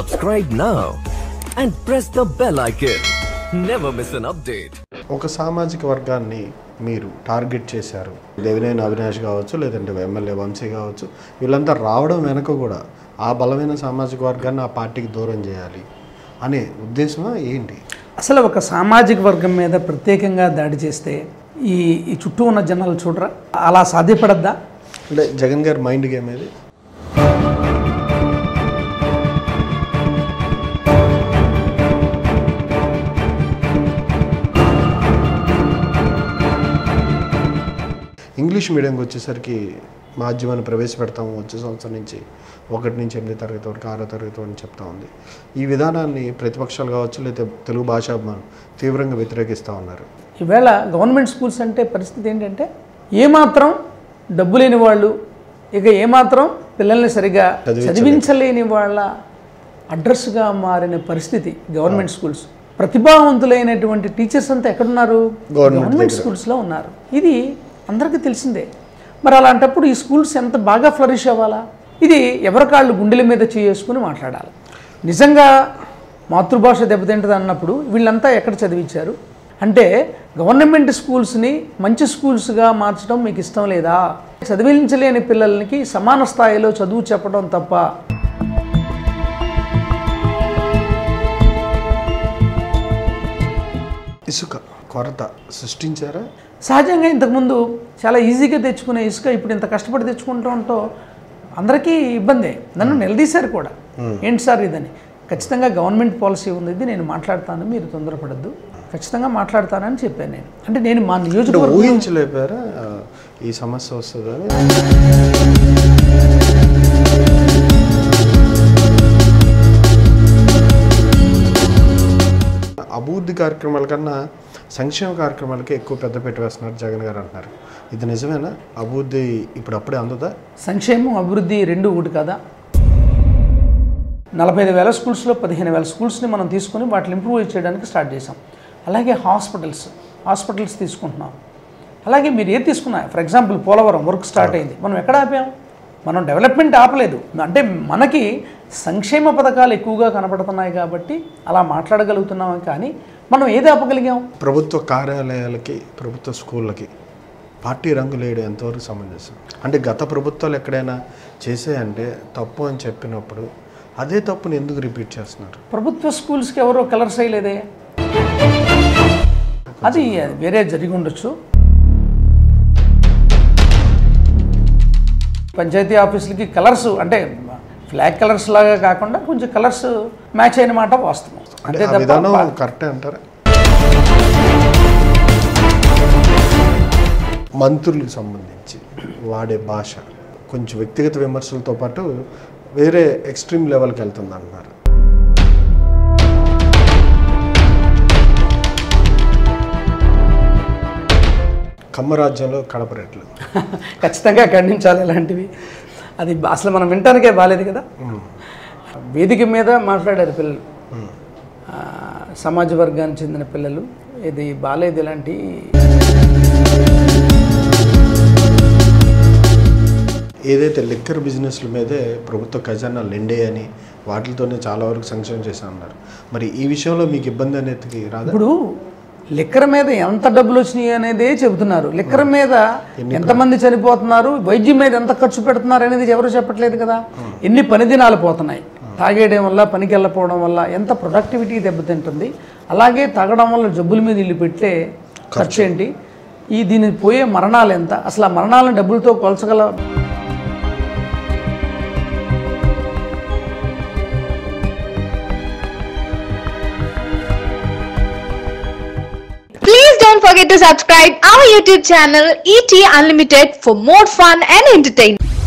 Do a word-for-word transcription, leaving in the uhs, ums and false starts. Subscribe now and press the bell icon. Never miss an update. ఒక సామాజిక వర్గాన్ని మీరు టార్గెట్ చేశారు. దేవినేని అవినాష్ కావచ్చు, లేదంటే ఎమ్మెల్యే వంశీ కావచ్చు, వీళ్ళంతా రావడం వెనక కూడా ఆ బలమైన సామాజిక వర్గాన్ని ఆ పార్టీకి దూరం చేయాలి అనే ఉద్దేశమా ఏంటి? అసలు ఒక సామాజిక వర్గం మీద ప్రత్యేకంగా దాడి చేస్తే ఈ ఈ చుట్టూ ఉన్న జనాలు చూడరా? అలా సాధ్యపడద్దా? అంటే జగన్ గారి మైండ్ గేమ్ ఇది. ఇంగ్లీష్ మీడియంకి వచ్చేసరికి మాధ్యమాన్ని ప్రవేశపెడతాము వచ్చే సంవత్సరం నుంచి, ఒకటి నుంచి ఎనిమిది తరగతి వరకు, ఆరో తరగతి అని చెప్తా ఉంది. ఈ విధానాన్ని ప్రతిపక్షాలు కావచ్చు, లేదా తెలుగు భాషాభిమానం తీవ్రంగా వ్యతిరేకిస్తూ ఉన్నారు. ఈవేళ గవర్నమెంట్ స్కూల్స్ అంటే పరిస్థితి ఏంటంటే ఏమాత్రం డబ్బు లేని వాళ్ళు, ఇక ఏమాత్రం పిల్లల్ని సరిగా చదివించలేని వాళ్ళ అడ్రస్గా మారిన పరిస్థితి గవర్నమెంట్ స్కూల్స్. ప్రతిభావంతులైనటువంటి టీచర్స్ అంతా ఎక్కడున్నారు? గవర్నమెంట్ స్కూల్స్లో ఉన్నారు. ఇది అందరికీ తెలిసిందే. మరి అలాంటప్పుడు ఈ స్కూల్స్ ఎంత బాగా ఫ్లరిష్ అవ్వాలా? ఇది ఎవరికాళ్ళు గుండెల మీద చేసుకుని మాట్లాడాలి. నిజంగా మాతృభాష దెబ్బతింటది అన్నప్పుడు వీళ్ళంతా ఎక్కడ చదివించారు అంటే, గవర్నమెంట్ స్కూల్స్ని మంచి స్కూల్స్గా మార్చడం మీకు ఇష్టం లేదా? చదివించలేని పిల్లలకి సమాన స్థాయిలో చదువు చెప్పడం తప్ప ఇసుక కొరత సృష్టించారా? సహజంగా ఇంతకుముందు చాలా ఈజీగా తెచ్చుకునే ఇసుక ఇప్పుడు ఇంత కష్టపడి తెచ్చుకుంటూ అందరికీ ఇబ్బందే. నన్ను నిలదీశారు కూడా, ఏంటి సార్ ఇదని. ఖచ్చితంగా గవర్నమెంట్ పాలసీ ఉంది, ఇది నేను మాట్లాడతాను, మీరు తొందరపడద్దు, ఖచ్చితంగా మాట్లాడతానని చెప్పాను నేను. అంటే నేను మా నియోజకవర్గం ఊహించలేపారా ఈ సమస్య వస్తుందని? అభివృద్ధి కార్యక్రమాల కన్నా సంక్షేమ కార్యక్రమాలకే ఎక్కువ పెద్దపీట వేస్తున్నారు జగన్ గారు అంటున్నారు. ఇది నిజమేనా? అభివృద్ధి ఇప్పుడు అప్పుడే అందదా? సంక్షేమం అభివృద్ధి రెండు ఒకటి కదా. నలభై ఐదు వేల స్కూల్స్లో పదిహేను వేల స్కూల్స్ని మనం తీసుకొని వాటిని ఇంప్రూవ్ చేయడానికి స్టార్ట్ చేసాం. అలాగే హాస్పిటల్స్ హాస్పిటల్స్ తీసుకుంటున్నాం. అలాగే మీరు ఏది తీసుకున్నా, for example Polavaram work start అయింది, మనం ఎక్కడ ఆపాం? మనం డెవలప్మెంట్ ఆపలేదు. అంటే మనకి సంక్షేమ పథకాలు ఎక్కువగా కనపడుతున్నాయి కాబట్టి అలా మాట్లాడగలుగుతున్నాం. కానీ మనం ఏది ఆపగలిగాం? ప్రభుత్వ కార్యాలయాలకి, ప్రభుత్వ స్కూళ్ళకి పార్టీ రంగు లేడు ఎంతవరకు సమంజసం? అంటే గత ప్రభుత్వాలు ఎక్కడైనా చేసాయంటే తప్పు అని చెప్పినప్పుడు అదే తప్పుని ఎందుకు రిపీట్ చేస్తున్నారు? ప్రభుత్వ స్కూల్స్కి ఎవరో కలర్స్ అయ్యలేదే, అది వేరే జరిగి ఉండొచ్చు. పంచాయతీ ఆఫీసులకి కలర్స్ అంటే ఫ్లాగ్ కలర్స్ లాగా కాకుండా కొంచెం కలర్స్ మ్యాచ్ అయిన మాట వాస్తవం. అంటే కరెక్టే అంటారు. మంత్రులకు సంబంధించి వాడే భాష కొంచెం వ్యక్తిగత విమర్శలతో పాటు వేరే ఎక్స్ట్రీమ్ లెవెల్కి వెళ్తుంది అంటున్నారు. కమ్మరాజ్యంలో కడప రేట్లు ఖచ్చితంగా ఖండించాలి. ఇలాంటివి అది అసలు మనం వినటానికే బాలేదు కదా. వేదిక మీద మాట్లాడారు పిల్లలు, సమాజ వర్గానికి చెందిన పిల్లలు, ఇది బాలేదు ఇలాంటి. ఏదైతే లిక్కర్ బిజినెస్ల మీదే ప్రభుత్వ ఖజానా నిండే అని వాటితోనే చాలా వరకు సంక్షేమం చేశామన్నారు, మరి ఈ విషయంలో మీకు ఇబ్బంది అనేది రాదు? ఇప్పుడు లిక్కర్ మీద ఎంత డబ్బులు వచ్చినాయి అనేది చెబుతున్నారు, లిక్కర్ మీద ఎంతమంది చనిపోతున్నారు, వైద్యం మీద ఎంత ఖర్చు పెడుతున్నారు అనేది ఎవరు చెప్పట్లేదు కదా. ఎన్ని పని దినాలు పోతున్నాయి తాగేయడం వల్ల, పనికి వెళ్ళపోవడం వల్ల ఎంత ప్రొడక్టివిటీ దెబ్బతింటుంది, అలాగే తాగడం వల్ల జబ్బుల మీద ఇల్లు పెట్టే ఖర్చు ఏంటి, ఈ దీనికి పోయే మరణాలు ఎంత, అసలు ఆ మరణాలను డబ్బులతో కొలచగల Don't forget to subscribe our YouTube channel E T Unlimited for more fun and entertainment.